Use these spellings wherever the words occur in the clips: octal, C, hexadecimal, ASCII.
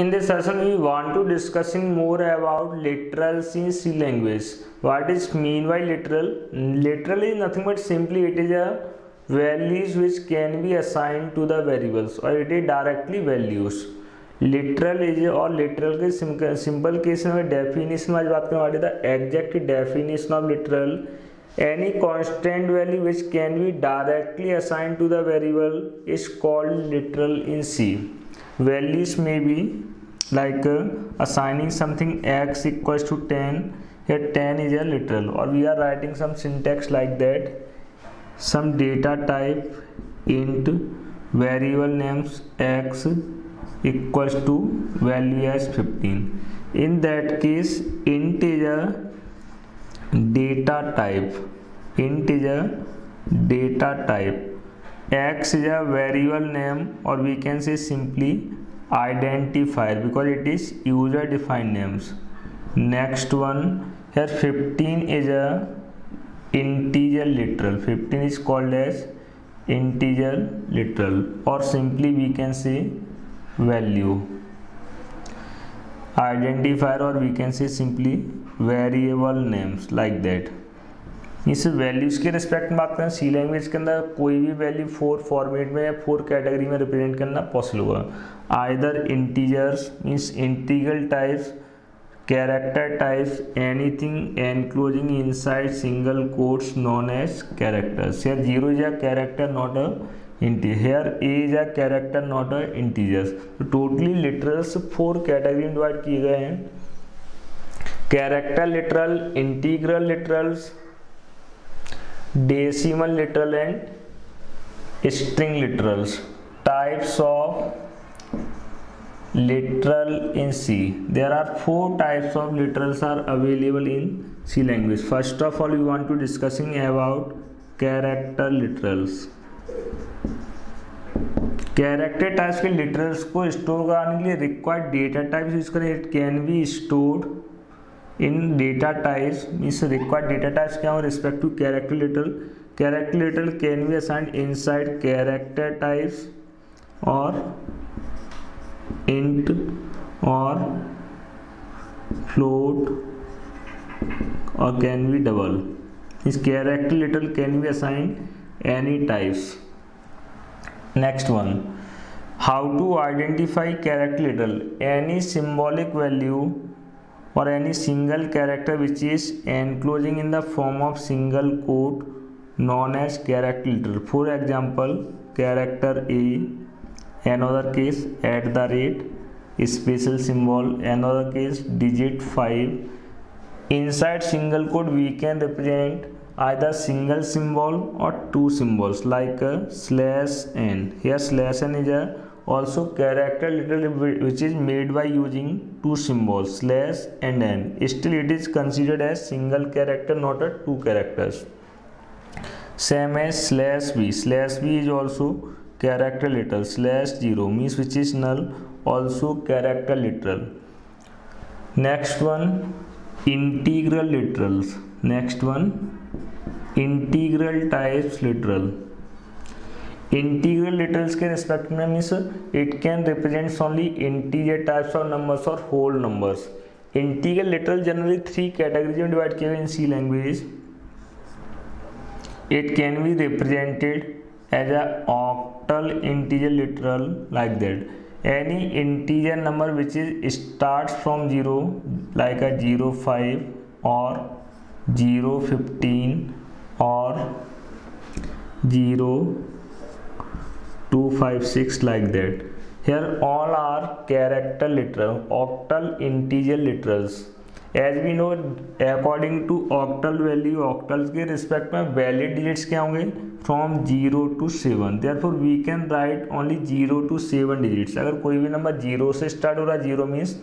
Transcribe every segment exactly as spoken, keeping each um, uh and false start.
In this session we want to discussing more about literal C, C language. What is mean by literal? Literal is nothing but simply it is a values which can be assigned to the variables or it is directly values. Literal is और literal के simple case में definition में आज बात करने वाले थे exact definition of literal. Any constant value which can be directly assigned to the variable is called literal in C. Values may be like uh, assigning something x equals to ten. Here ten is a literal, or we are writing some syntax like that. Some data type int variable names x equals to value as fifteen. In that case int is a data type, int is a data type, x is a variable name, or we can say simply identifier because it is user defined names. Next one, here fifteen is a integer literal. fifteen is called as integer literal, or simply we can say value identifier, or we can say simply variable names like that. इस values के respect में बात करें सी language के अंदर कोई भी value four format में या फोर कैटेगरी में रिप्रेजेंट करना पॉसिबल होगा. Either integers means integral types, character types, anything enclosing inside single quotes known as characters. Here zero is a character not a integer, here A is a character not a integers. Totally literals four category में divide किए गए हैं: character literal, integral literals, decimal literal and string literals. Types of literal in C, there are four types of literals are available in C language. First of all we want to discussing about character literals. Character types के literals को store करने के लिए required data types use करें. It can be stored in data types means required data types क्या हो respect to character literal. Character literal can be assigned inside character types और int or float or can be double. This character little can be assigned any types. Next one, how to identify character little. Any symbolic value or any single character which is enclosing in the form of single quote known as character little. For example, character A case at the rate, special symbol, another case digit five. Inside single quote we can represent either single symbol or two symbols like a slash n. Here slash n is a also character literal which is made by using two symbols slash and n. Still it is considered as single character, not a two characters. Same as slash b. Slash b is also character literal. Slash zero means which is null, also character literal. Next one, integral literals. Next one, integral types literal. Integral literals के respect में means it can represents only integer types of numbers और whole numbers. Integral literal generally three categories में divide किए गए in C language. It can be represented as a octal integer literal like that. Any integer number which is start from zero like a zero five और zero fifteen और zero two five six like that. Here all are character literal, octal integer literals. As we know, according to octal value, octals के respect में valid digits क्या होंगे from zero to seven. Therefore we can write only zero to seven digits. अगर कोई भी number zero से start हो रहा है, zero means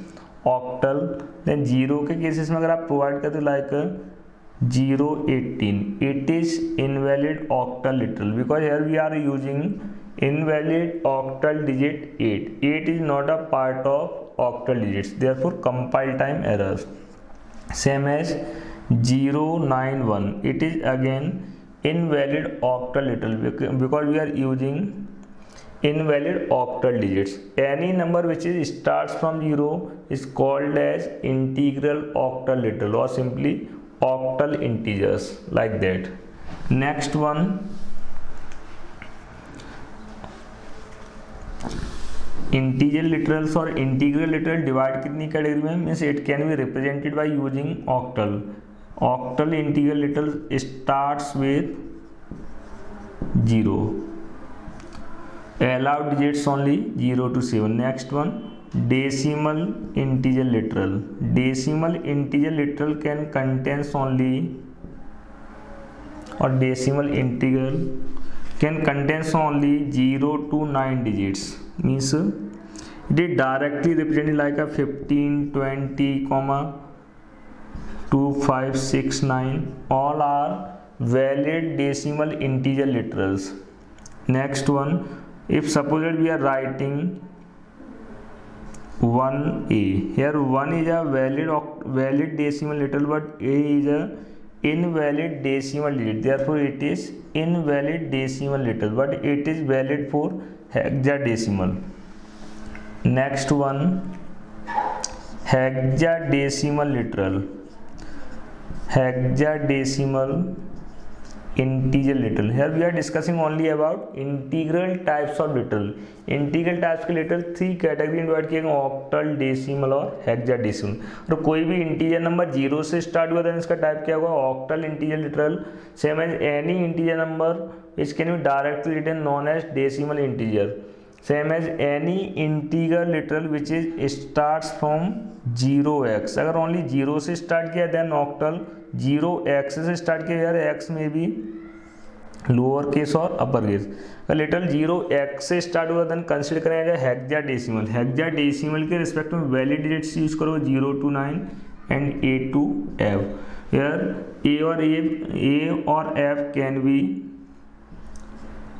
octal, then zero के cases में अगर आप provide करते हो like zero eighteen, it is invalid octal literal because here we are using invalid octal digit eight. eight is not a part of octal digits, therefore compile time errors. Same as zero nine one, it is again invalid octal literal because we are using invalid octal digits. Any number which is starts from zero is called as integral octal literal or simply octal integers, like that. Next one, integer literals or integral literal divide कितनी category में? Means it can be represented by using octal. Octal integral literal starts with zero. Allowed digits only zero to seven. Next one, decimal integer literal. Decimal integer literal can contains only or decimal integral can contains only zero to nine digits. Means they directly represent like a fifteen, twenty, two, five, six, nine. All are valid decimal integer literals. Next one, if suppose that we are writing one A, here one is a valid valid decimal literal, but A is a invalid decimal digit. Therefore, it is invalid decimal literal, but it is valid for hexadecimal. Next one, hexadecimal literal, hexadecimal integer literal. Here we are discussing only about integral types of literal. Integral types के literal three category में divide किए गए, octal, decimal और hexadecimal. और कोई भी integer number zero से start हुआ तो इसका type क्या होगा? Octal integer literal. Same as any integer number which can be directly written known as decimal integer. Same as any integer literal which is starts from zero x. अगर only zero से start किया then octal, zero x से start किया यार x में भी lower case और upper case. अगर लिटरल zero x से स्टार्ट हुआ देन कंसीडर करेंगे जाए हेक्साडेसिमल. हेक्साडेसिमल के रिस्पेक्ट में वैलिड डिजिट्स यूज करो zero to nine एंड A to F. यार A और A, A और F can be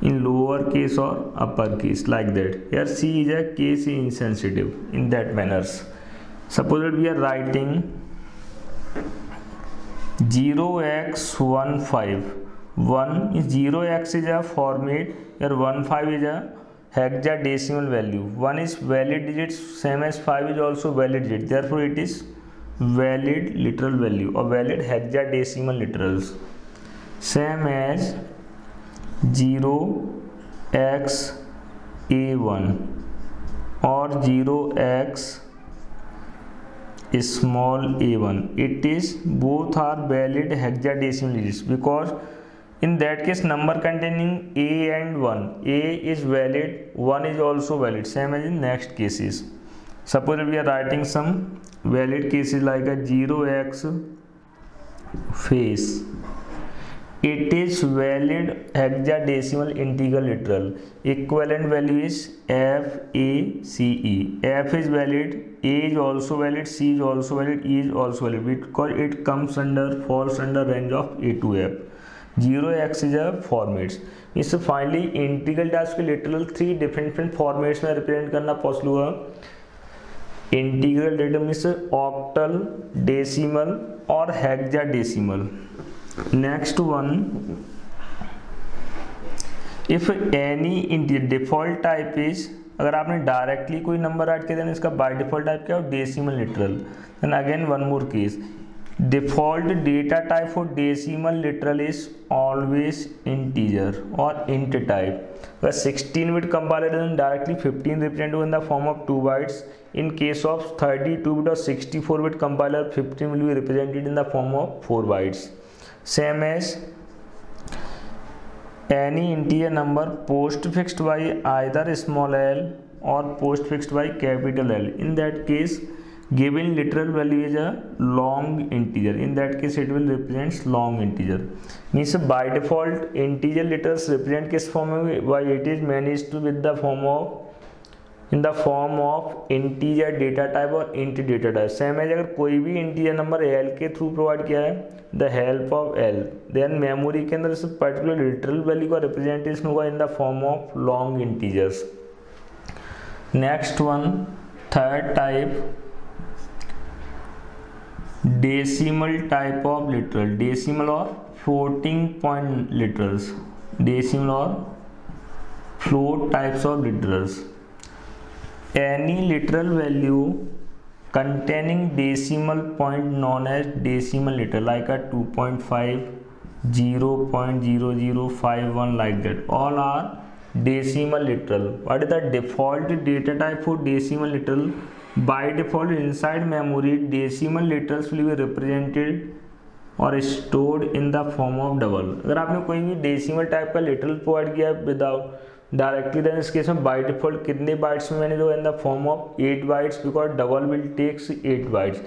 in lower case और अपर केस, लाइक दैट. यार C is a case insensitive in that manners. Suppose that we are writing zero x one five. One is zero x is a format where one five is a hexadecimal value. One is valid digit, same as five is also valid digit. Therefore, it is valid literal value or valid hexadecimal literals. Same as zero x a one or zero x small a one. It is both are valid hexadecimal digits because in that case number containing a and one, a is valid, one is also valid. Same as in next cases. Suppose we are writing some valid cases like a zero x face. It is valid hexadecimal integral literal. Equivalent value is f, a, c, e. F is valid, A is also valid, C is also valid, E is also valid because it comes under, falls under range of A to F. zero x is a formats. इससे finally integral types के literal three different different formats में represent करना possible हुआ. Integral datum is octal, decimal और hexadecimal. Next one, if any integer default type is, अगर आपने directly कोई number add किया देन इसका बाय डिफॉल्ट टाइप क्या हो? Decimal literal. Then again one more case, default data type for decimal literal is always integer और int type. अगर sixteen bit compiler then directly fifteen represent हो in the form of two bytes. In case of thirty two bit और sixty four bit compiler fifteen will be represented in the form of four bytes. Same as any integer number postfixed by either small l or postfixed by capital L. In that case, given literal value is a long integer. In that case, it will represent long integer. Means by default, integer literals represent किस form में? Why it is managed to with the form of in the form of integer data type और int data type. Same as अगर कोई भी integer number L के through provide किया है the help of L, then memory के अंदर इस particular literal value का representation होगा in the form of long integers. Next one, third type, decimal type of literal. Decimal or floating point literals. Decimal or four types of literals. Any literal value containing decimal point known as decimal literal, like a two point five, zero point zero zero five one, like that, all are decimal literal. What is the default data type for decimal literal? By default, inside memory, decimal literals will be represented और stored in the form of double. अगर आपने कोई भी decimal type का literal provide किया without directly, then इस case में by default कितने बाइट्स में मैंने जो in the form of eight bytes, because double will takes eight bytes.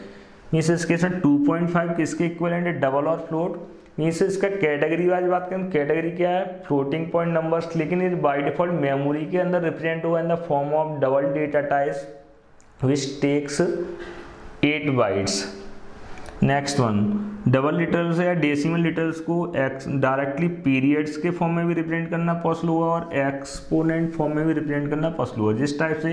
Means इस केस में टू पॉइंट फाइव किसके इक्वलेंट है? डबल और फ्लोट. मीन्स इसका कैटेगरी वाइज बात करें, कैटेगरी क्या है? Floating point numbers. लेकिन ये बाई डिफॉल्ट मेमोरी के अंदर रिप्रेजेंट होगा in the form of double data types which takes eight bytes. Next one, double literals या डेसिमल लिटरल्स को एक्स डायरेक्टली पीरियड्स के फॉर्म में भी रिप्रेजेंट करना पॉसिबल हुआ और एक्सपोनेंट फॉर्म में भी रिप्रेजेंट करना पॉसिबल हुआ. जिस टाइप से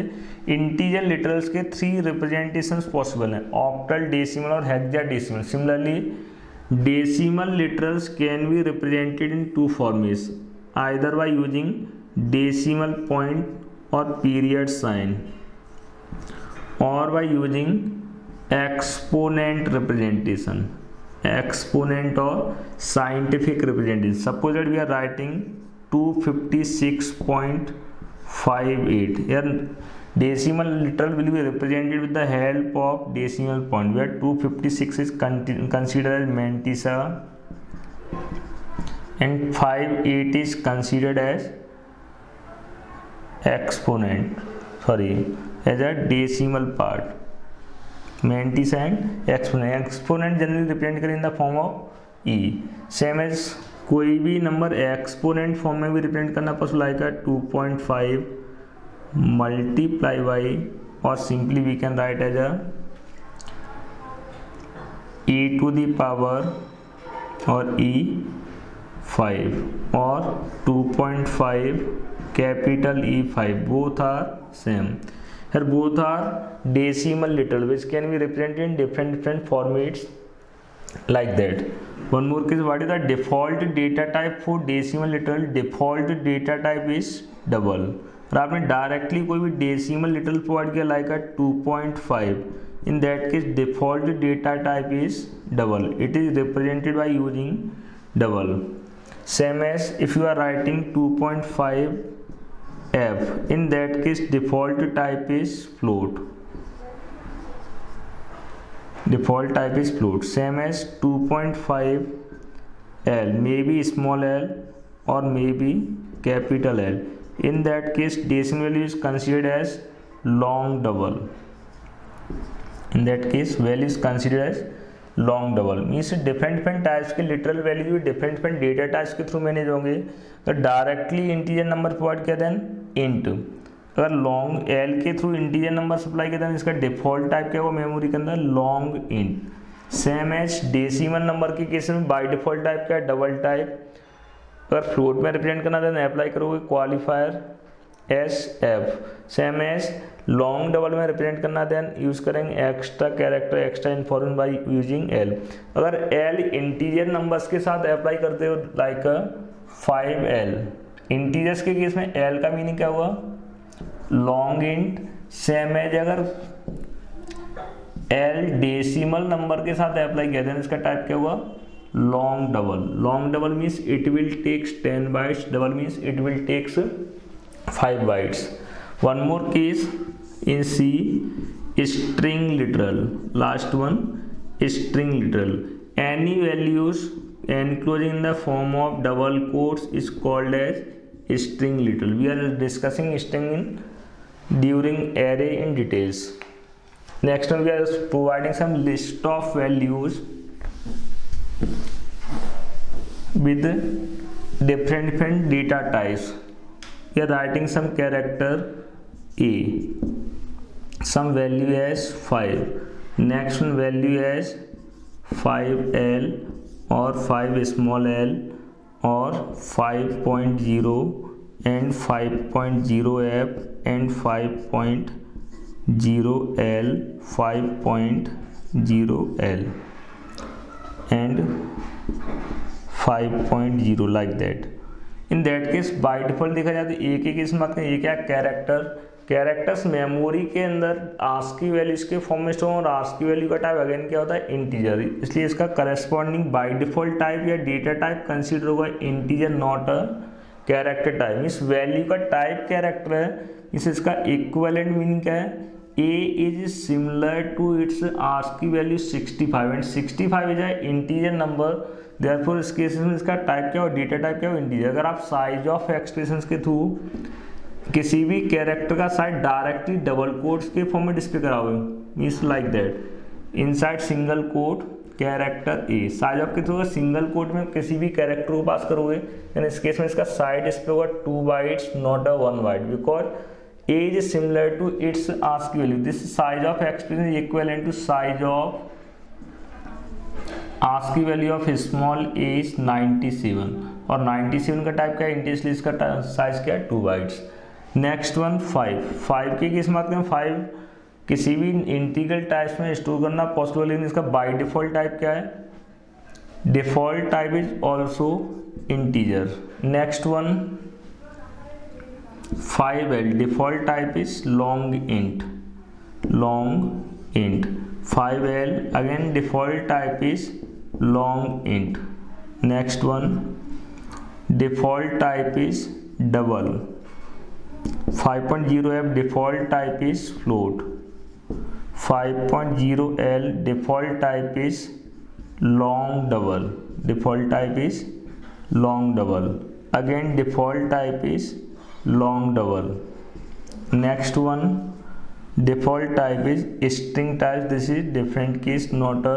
इंटीजर लिटरल्स के थ्री रिप्रेजेंटेशंस पॉसिबल हैं, ऑक्टल, डेसिमल और hexadecimal. Similarly decimal literals can be represented in two formats, either by using decimal point और पीरियड साइन और by using exponent representation, exponent और scientific representation. Suppose that we are writing two fifty six point five eight, यार decimal literal will be represented with the help of decimal point, where two fifty six is considered as mantissa and fifty eight is considered as exponent, sorry as a decimal part. Mantis and exponent. Exponent generally represent करें in the form of e. Same as कोई भी number exponent form में भी represent करना पसंद आएगा, two point five multiply by और simply we can write as a e to the power और e five और two point five capital E five, both are same. Here both are decimal literal which can be represented in different different formats like that. One more case, what is the default data type for decimal literal? Default data type is double. और आपने directly कोई भी decimal literal provide किया like a two point five, in that case default data type is double. It is represented by using double. Same as if you are writing two point five F, in that case default type is float, default type is float. Same as two point five L, maybe small l or maybe capital L, in that case decimal value is considered as long double, in that case value is considered as long double. Means different different types के literal value different different data types के through manage होंगे. तो directly integer number provide किया then int, अगर long L के through integer number supply किया then इसका default type क्या होगा मेमोरी के अंदर? Long int. Same as decimal number के केस में बाय डिफॉल्ट टाइप क्या है? Double type. अगर फ्लोट में रिप्रेजेंट करना देन अप्लाई करोगे qualifier as F. Same as long double में रिप्रेजेंट करना देन यूज करेंगे extra character, extra information by using L. अगर एल इंटीजर नंबर्स के साथ अप्लाई करते हो लाइक फाइव एल, इंटीजर्स के केस में एल का मीनिंग क्या हुआ? Long int. सेम एज अगर एल डेसिमल नंबर के साथ अप्लाई किया देन इसका टाइप क्या हुआ? Long double. Long double means it will takes ten bytes, double means it will takes five bytes. One more case in C, string literal. Last one, string literal. Any values enclosing in the form of double quotes is called as string literal. We are discussing string in during array in details. Next one, we are providing some list of values with different different data types. We are writing some character A, some value as five, next one value as five L or five small l or five point zero and five point zero F and five point zero L, five point zero L and five point zero, like that. In that case by default देखा जाए तो ए के case में बात करें, ये क्या character, characters memory के अंदर आस्की वैल्यूज के फॉर्म में स्टोर, और आस्की वैल्यू का टाइप अगेन क्या होता है इंटीजर, इसलिए इसका करस्पॉन्डिंग बाय डिफॉल्ट टाइप या डेटा टाइप कंसीडर होगा integer not a character type. इस वैल्यू का टाइप कैरेक्टर है, इस इसका इक्विवेलेंट मीनिंग क्या है, A is similar to its ASCII value sixty five and sixty five is a integer number, therefore इस केस में इसका टाइप क्या हो, डेटा टाइप क्या हो इंटीजर। अगर आप साइज ऑफ एक्सप्रेशंस के थ्रू किसी भी कैरेक्टर का साइज डायरेक्टली डबल कोट्स के फॉर्म में डिस्प्ले कराओगे, means like that inside single quote character A, size of के थ्रू सिंगल कोट में किसी भी कैरेक्टर को पास करोगे, यानी इस केस में इसका साइज डिस्प्ले होगा two bytes not a one byte, because A is similar to its ASCII value. This size of expression is equivalent to size of ASCII value of small a is ninety-seven और ninety-seven का type क्या है integer, इसका size क्या है two bytes. Next one five, five के किस बात करें, फाइव किसी भी इंटीग्रल टाइप में स्टोर करना पॉसिबल है, इसका बाय डिफॉल्ट टाइप क्या है, default type is also integer. Next one five L, default type is long int, long int five L again default type is long int. Next one default type is double, five point zero F default type is float, five point zero L default type is long double, default type is long double again default type is long double. Next one default type is string type, this is different case not a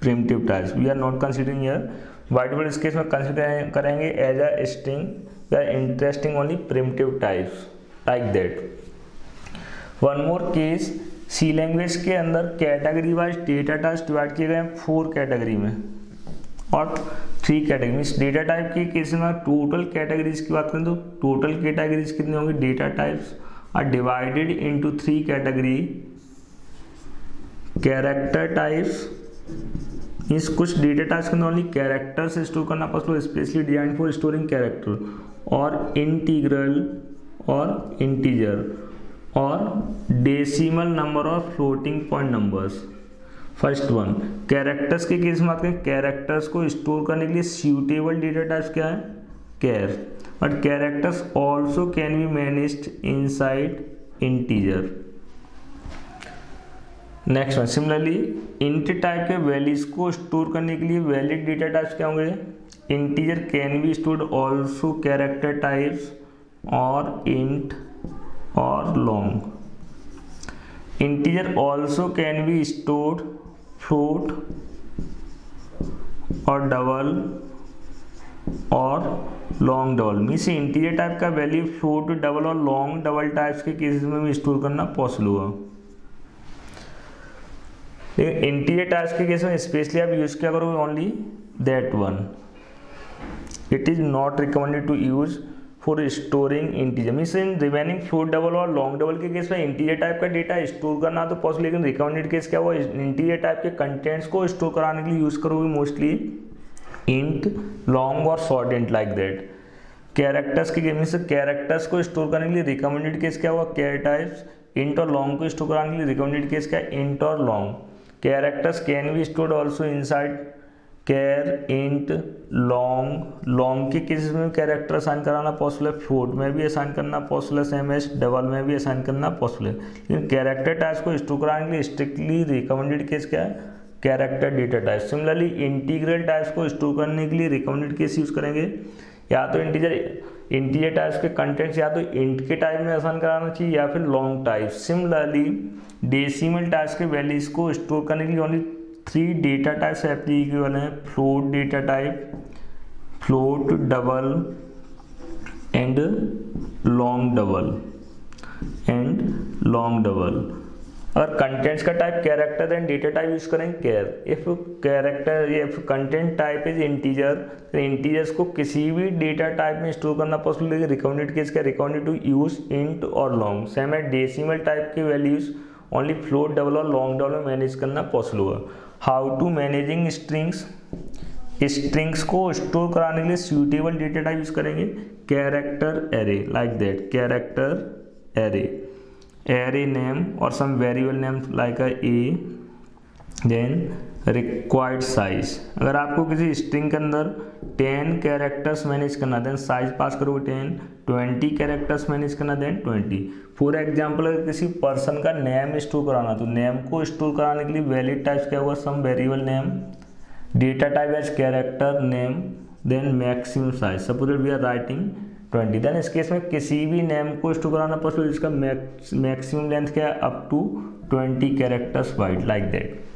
primitive type, we are not considering here, by default इस case में consider करेंगे as a string या interesting only primitive types like that. One more case C language के अंदर category wise data types divide किए गए हैं four category में और three category, means data type के केस में टोटल कैटेगरीज की बात करें तो टोटल कैटेगरीज कितने होंगे, data types are divided into three category, character types, means कुछ डेटा टाइप्स के अंदर ओनली कैरेक्टर्स स्टोर करना possible, specially design for storing character, और इंटीग्रल और इंटीजर और डेसिमल नंबर और floating point numbers. First one characters के case में बात करें, कैरेक्टर्स को स्टोर करने के लिए सूटेबल डेटा टाइप्स क्या है char, but characters also can be managed inside integer. Next one similarly int type के वैल्यूज को स्टोर करने के लिए वैलिड डेटा टाइप्स क्या होंगे, integer can be stored also character types और इंट और long, integer also can be stored float और डबल और long double, means integer type का वैल्यू फ्लोट डबल और लॉन्ग डबल टाइप्स के केसेस में भी स्टोर करना पॉसिबल हुआ। लेकिन इंटीजर टाइप्स के केस में स्पेशली आप यूज क्या करोगे only that one, it is not recommended to use for storing integer, means in remaining float double और लॉन्ग डबल के केस में इंटीजर टाइप का डेटा स्टोर करना तो पॉसिबल, लेकिन रिकमेंडेड केस क्या हुआ, इंटीजर टाइप के कंटेंट्स को स्टोर कराने के लिए यूज करोगे मोस्टली इंट लॉन्ग और short int like that. Characters के केस मीन्स कैरेक्टर्स को स्टोर करने के लिए रिकमेंडेड केस क्या हुआ, कैर टाइप्स, इंट और लॉन्ग को स्टोर कराने के लिए रिकमेंडेड केस क्या है इंट और long, characters can be stored also inside char int long, long के केसेस में कैरेक्टर असाइन कराना पॉसिबल है, फ्लोट में भी असाइन करना पॉसिबल है, सेम एज डबल में भी असाइन करना पॉसिबल है, लेकिन कैरेक्टर टाइप्स को स्टोर कराने के लिए स्ट्रिक्टली रिकमेंडेड केस क्या है character data types. Similarly integral types को स्टोर करने के लिए रिकमेंडेड केस यूज करेंगे, या तो इंटीजर इंटीजर टाइप्स के कंटेंट्स या तो इंट के टाइप में आसान कराना चाहिए या फिर long type. Similarly decimal types के वैल्यूज को स्टोर करने के लिए only three data types applicable हैं, float data type, float double and long double and long double. अगर कंटेंट्स का type character and data type use करें char, if character if content type is integer, integers को किसी भी data type में store करना possible है, recommended case क्या रिकमेंडेड टू यूज इंट और लॉन्ग, सेम है डेसिमल टाइप के वैल्यूज ओनली फ्लोट डबल और लॉन्ग डबल में मैनेज करना पॉसिबल हुआ। How to managing strings strings को स्टोर कराने के लिए सूटेबल डेटा टाइप यूज करेंगे character array, like that character array, array name और some variable name like A, then required size. अगर आपको किसी स्ट्रिंग के अंदर टेन कैरेक्टर्स मैनेज करना, देन साइज पास करोगे टेन, ट्वेंटी कैरेक्टर्स मैनेज करना, देन ट्वेंटी। फॉर एग्जांपल अगर किसी पर्सन का नेम स्टोर कराना तो नेम को स्टोर कराने के लिए वैलिड टाइप्स क्या होगा, some variable name, data type as character name, then maximum size. Suppose we are writing twenty, then इस केस में किसी भी नेम को स्टोर कराना पॉसिबल जिसका मैक्सिमम लेंथ क्या है, up to twenty characters wide, like that.